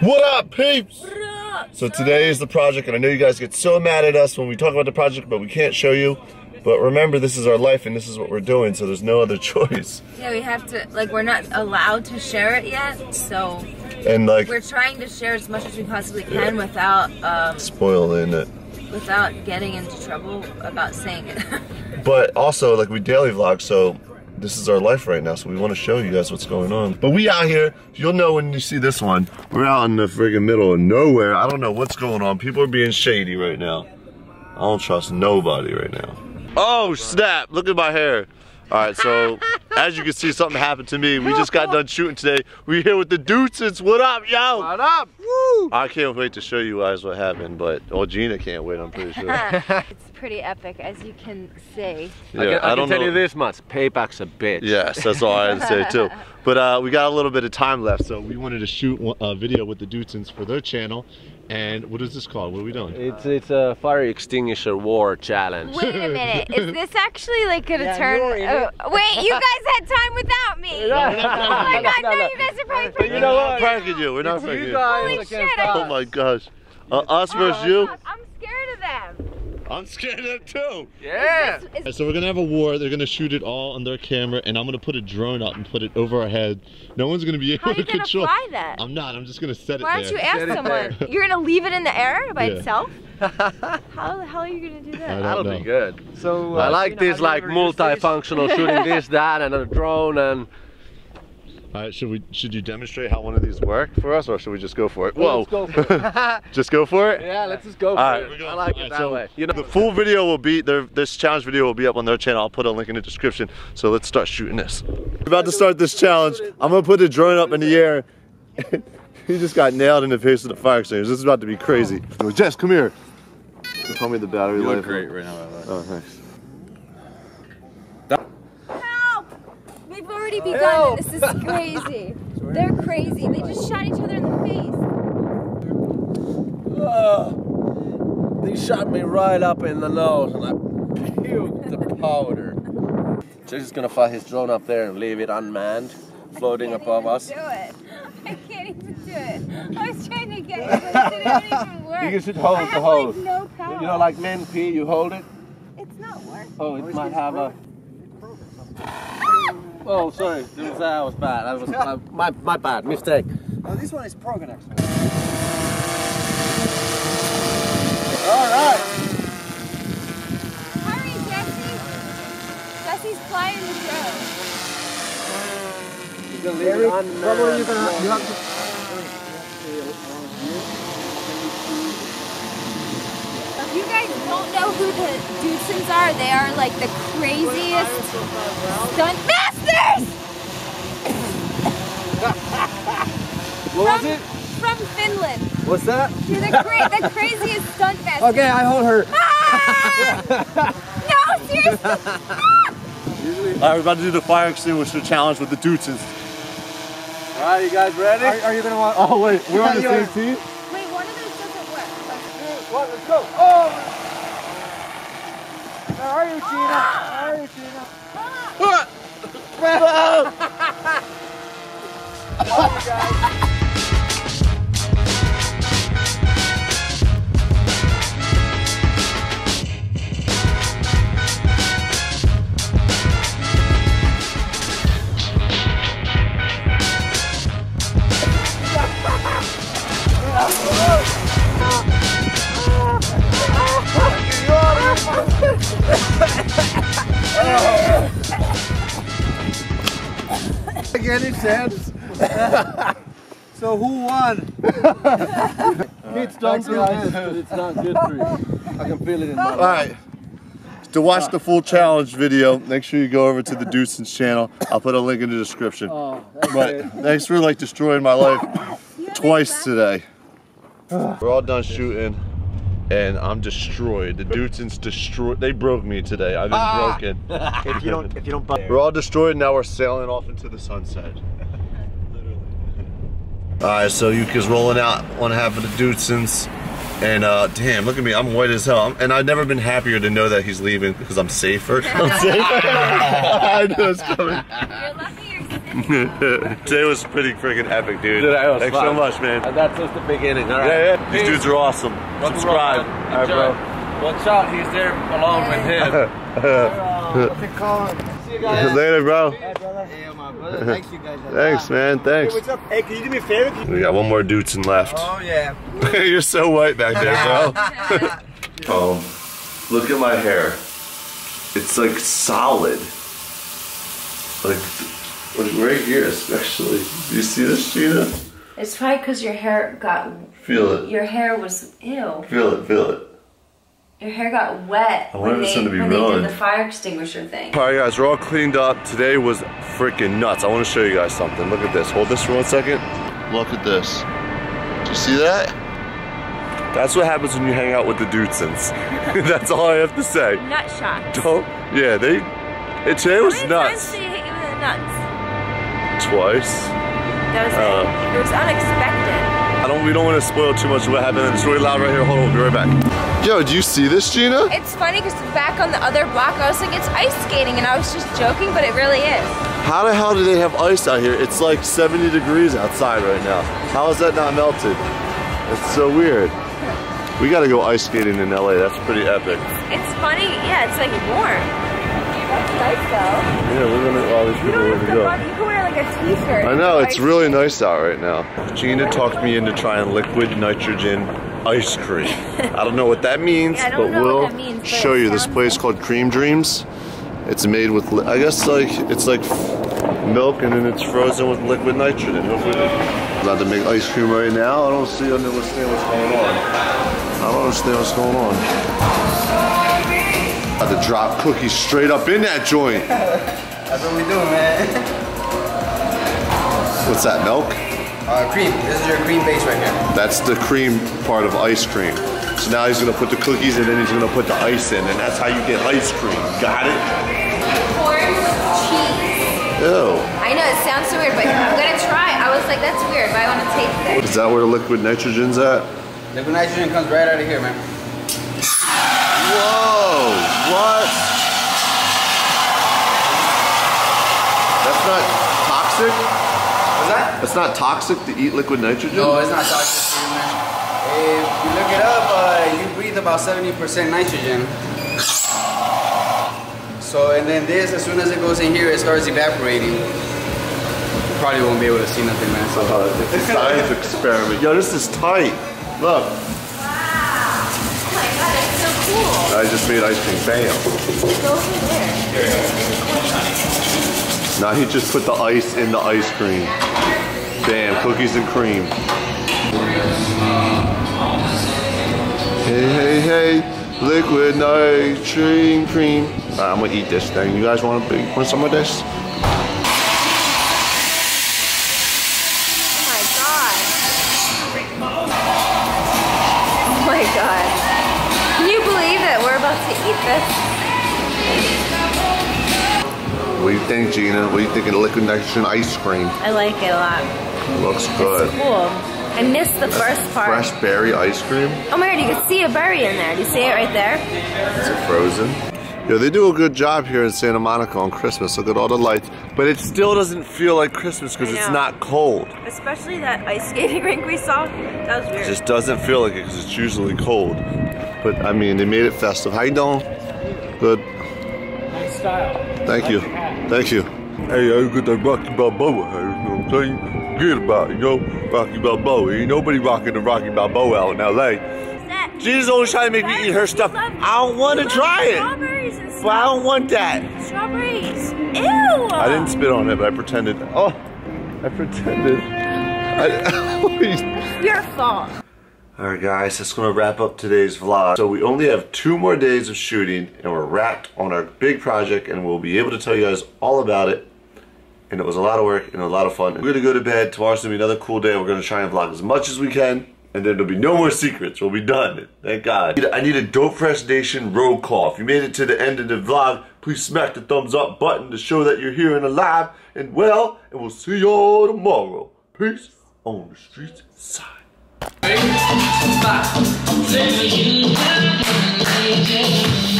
What up, peeps? So today is the project, and I know you guys get so mad at us when we talk about the project, but we can't show you. But remember, this is our life, and this is what we're doing, so there's no other choice. Yeah, we have to, like, we're not allowed to share it yet, so... And, like... We're trying to share as much as we possibly can without, spoiling it. Without getting into trouble about saying it. But also, like, we daily vlog, so... This is our life right now, so we want to show you guys what's going on. But we out here, you'll know when you see this one. We're out in the friggin' middle of nowhere. I don't know what's going on. People are being shady right now. I don't trust nobody right now. Oh, snap. Look at my hair. All right, so as you can see, something happened to me. We just got done shooting today. We're here with the Dudesons. What up, yo? What up? Woo! I can't wait to show you guys what happened, but, well, Gina can't wait, I'm pretty sure. Pretty epic, as you can see. Yeah, I can tell you this much, payback's a bitch. Yes, that's all I had to say too. But we got a little bit of time left, so we wanted to shoot a video with the Dudesons for their channel. And what is this called? What are we doing? It's a fire extinguisher war challenge. Wait a minute, is this actually like gonna turn? Oh, wait, you guys had time without me. No, you guys are probably pranking me. We're not pranking you. Holy shit! Oh my gosh, us versus you. I'm scared of them. I'm scared of them too. Yeah. So we're gonna have a war. They're gonna shoot it all on their camera, and I'm gonna put a drone up and put it over our head. No one's gonna be able to control. How are you gonna fly that? I'm not. I'm just gonna set it there. Why don't you ask someone? You're gonna leave it in the air by itself? How the hell are you gonna do that? That'll be good. So I like this, like multi-functional shooting, this, that, and a drone and. All right, should you demonstrate how one of these work for us, or should we just go for it? Whoa! Let's go for it. Just go for it? Yeah, let's just go for it. I like it that way. You know, the full video will be there. This challenge video will be up on their channel. I'll put a link in the description. So let's start shooting this. We're about to start this challenge. I'm gonna put the drone up in the air. He just got nailed in the face with the fire extinguisher. This is about to be crazy. Oh. Jess, come here. Tell me the battery life. You look great right now. Oh, thanks. Begun. This is crazy. They're crazy. They just shot each other in the face. They shot me right up in the nose and I puked the powder. Jess is gonna fly his drone up there and leave it unmanned, floating above us. I can't even do it. I was trying to get it, but it didn't even work. You should hold the hose. Like, no power. You know, like men pee, you hold it. It's not working. Oh, it might have a. Oh, sorry. That was bad. That was my bad mistake. Oh, this one is Proganex. All right. Hurry, Jesse. Jesse's flying the show. If you guys don't know who the Dudesons are, they are like the craziest stunt. What was it? From Finland. What's that? You're the craziest stunt master. Okay, I hold her. Ah! No, seriously. Ah! All right, we're about to do the fire extinguisher challenge with the Dudesons. All right, you guys ready? Are you gonna want? Oh wait, we're on the same team. Wait, one of those doesn't work. Let's do it. Let's go. Oh. Where are you, Gina? Where are you, Gina? Ah! Oh, guys. Any sense? So who won? Kids don't do this, but it's not good for you. I can feel it in my life. All right. To watch the full challenge video, make sure you go over to the Dudesons channel. I'll put a link in the description. Oh, but thanks for like destroying my life twice today. We're all done shooting, and I'm destroyed. The Dudesons destroyed. They broke me today. I've been broken. If you don't buy, we're all destroyed. Now we're sailing off into the sunset. Literally. All right, so Yuka's rolling out one half of the Dudesons, and damn, look at me. I'm white as hell, and I've never been happier to know that he's leaving because I'm safer. I'm safer. I know it's coming. You're lucky you're safe. Today was pretty freaking epic, dude. Thanks so much, man. And that's just the beginning. All right. Yeah. These dudes are awesome. Subscribe. All right, bro. Watch out. He's there alone with him. What's it called? See you guys. Later, bro. Hey, brother. Yeah, my brother. Thanks, you guys. Thanks, man. Thanks. Hey, what's up? Hey, can you do me a favor? We got one more Dudesons left. Oh, yeah. You're so white back there, bro. Oh, look at my hair. It's like solid. Like... right here, especially. Do you see this, Gina? It's probably because your hair got... Feel it. Your hair was... Ew. Feel it, feel it. Your hair got wet when they did the fire extinguisher thing. Alright guys, we're all cleaned up. Today was freaking nuts. I want to show you guys something. Look at this. Hold this for 1 second. Look at this. Do you see that? That's what happens when you hang out with the Dudesons. That's all I have to say. Nut shots. Don't... Yeah, they... Today was nuts. Twice. That was it. It was unexpected. We don't want to spoil too much of what happened. It's really loud right here. Hold on, we'll be right back. Yo, do you see this, Gina? It's funny because back on the other block, I was like, it's ice skating, and I was just joking, but it really is. How the hell do they have ice out here? It's like 70 degrees outside right now. How is that not melted? It's so weird. We got to go ice skating in LA. That's pretty epic. It's funny. Yeah, it's like warm. That's nice though. Yeah, we're gonna all these people are gonna go. You can wear like a t-shirt. I know, it's really nice out right now. Gina talked me into trying liquid nitrogen ice cream. I don't know what that means, yeah, but we'll show you this place called Cream Dreams. It's made with, I guess, like it's like milk and then it's frozen with liquid nitrogen. Hopefully, I'm about to make ice cream right now. I don't understand what's going on. I don't understand what's going on. About to drop cookies straight up in that joint. That's what we doing, man. What's that, milk? Cream. This is your cream base right here. That's the cream part of ice cream. So now he's gonna put the cookies and then he's gonna put the ice in, and that's how you get ice cream. Got it? Corn with cheese. Ew. I know it sounds so weird, but I'm gonna try. I was like, that's weird, but I want to taste it. Is that where liquid nitrogen's at? Liquid nitrogen comes right out of here, man. Whoa, what? That's not toxic? What's that? That's not toxic to eat liquid nitrogen? No, it's not toxic. If you look it up, you breathe about 70% nitrogen. So, and then this, as soon as it goes in here, it starts evaporating. You probably won't be able to see nothing, man. So. It's a science experiment. Yo, this is tight. Look. I just made ice cream. Bam. Go from there. Now he just put the ice in the ice cream. Bam, cookies and cream. Hey, hey, hey, liquid nitrogen cream. All right, I'm gonna eat this thing. You guys want some of this? What do you think, Gina? What do you think of the liquid nitrogen ice cream? I like it a lot. It looks good. It's cool. I missed the first part. Fresh berry ice cream? Oh my god, you can see a berry in there. Do you see it right there? Is it frozen? Yo, they do a good job here in Santa Monica on Christmas. Look at all the lights. But it still doesn't feel like Christmas because it's not cold. Especially that ice skating rink we saw. That was weird. It just doesn't feel like it because it's usually cold. But I mean, they made it festive. How you doing? Good. Nice style. Thank you. Thank you. Hey, I got that Rocky Balboa hair, you know what I'm saying? Forget about it, you know? Rocky Balboa. Ain't nobody rocking the Rocky Balboa out in LA. Gina's always trying to make me eat her stuff. I don't want to try it. Strawberries and stuff. But I don't want that. Strawberries. Ew. I didn't spit on it, but I pretended. Oh, I pretended. It's your fault. Alright guys, that's going to wrap up today's vlog. So we only have 2 more days of shooting and we're wrapped on our big project and we'll be able to tell you guys all about it. And it was a lot of work and a lot of fun. We're going to go to bed. Tomorrow's going to be another cool day. We're going to try and vlog as much as we can. And then there'll be no more secrets. We'll be done. Thank God. I need a Dope Fresh Nation roll call. If you made it to the end of the vlog, please smack the thumbs up button to show that you're here and alive and well. And we'll see y'all tomorrow. Peace on the streets side. Bye.